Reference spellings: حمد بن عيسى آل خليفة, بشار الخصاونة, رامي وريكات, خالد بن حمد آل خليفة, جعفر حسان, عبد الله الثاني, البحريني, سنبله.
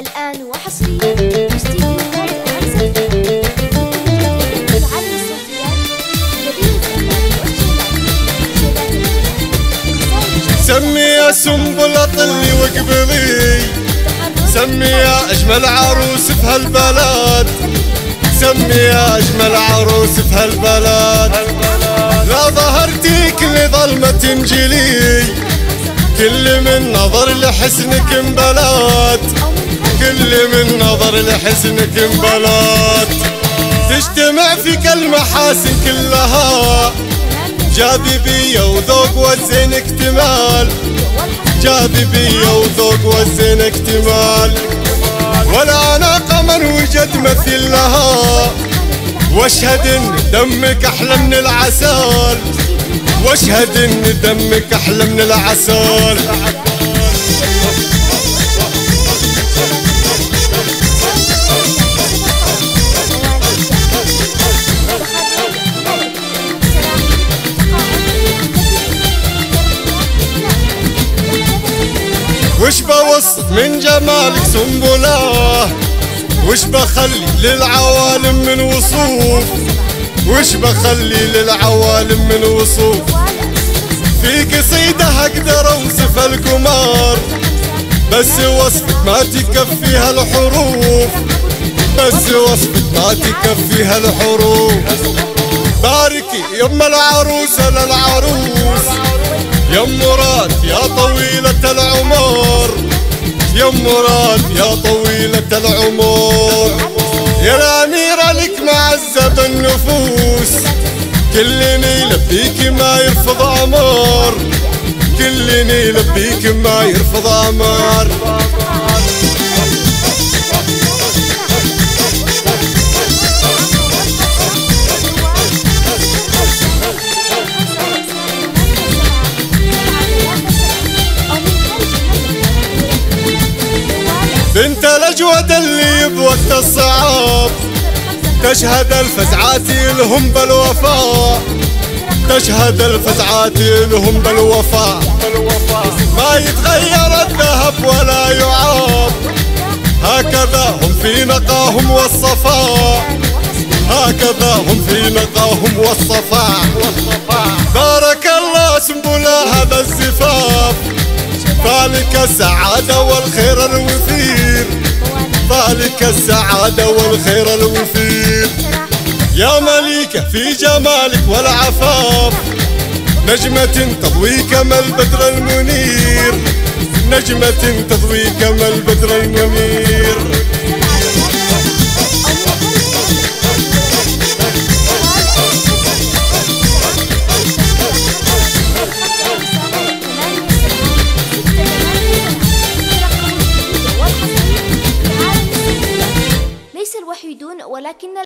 الآن وحصريا تجديد المواد العنزفية العالم الصوتيات. سمي يا سنبله طلي وقبلي، سمي يا أجمل عروس في هالبلد، سمي يا أجمل عروس في هالبلد. لا ظهرتك لظلمة تنجلي، كل من نظر لحسنك انبلات، كل من نظر لحسنك انبلات. تجتمع فيك المحاسن كلها، جاذبية وذوق والزين اكتمال، جاذبية وذوق والزين اكتمال. والعناقة من وجد مثيل لها، واشهد ان دمك احلى من العسل، واشهد ان دمك احلى من العسل. وش بوصف من جمالك سنبله، وش بخلي للعوالم من وصوف، وش بخلي للعوالم من وصوف. في قصيدة هقدر اوصف القمر، بس وصفك ما تكفيها الحروف، بس وصفك ما تكفيها الحروف. باركي يم العروس للعروس، يم مراد يا طويلة العمر، يم مراد يا طويلة العمر. يا الأميرة لك معزة النفوس، كل نيلة فيك ما يرفض عمر، كل نيلة فيك ما يرفض عمر. بنت الأجود اللي بوقت الصعاب، تشهد الفزعات لهم بالوفاء، تشهد الفزعات لهم بالوفاء. ما يتغير الذهب ولا يعاب، هكذا هم في نقاهم والصفاء، هكذا هم في نقاهم والصفاء. بارك الله سنبله هذا الزفاف، ذلك السعادة والخير الوفير، ذلك السعادة والخير الوفير. يا مليكة في جمالك والعفاف، نجمة تضوي كما البدر المنير، نجمة تضوي كما البدر المنير. ليس الوحيدون ولكن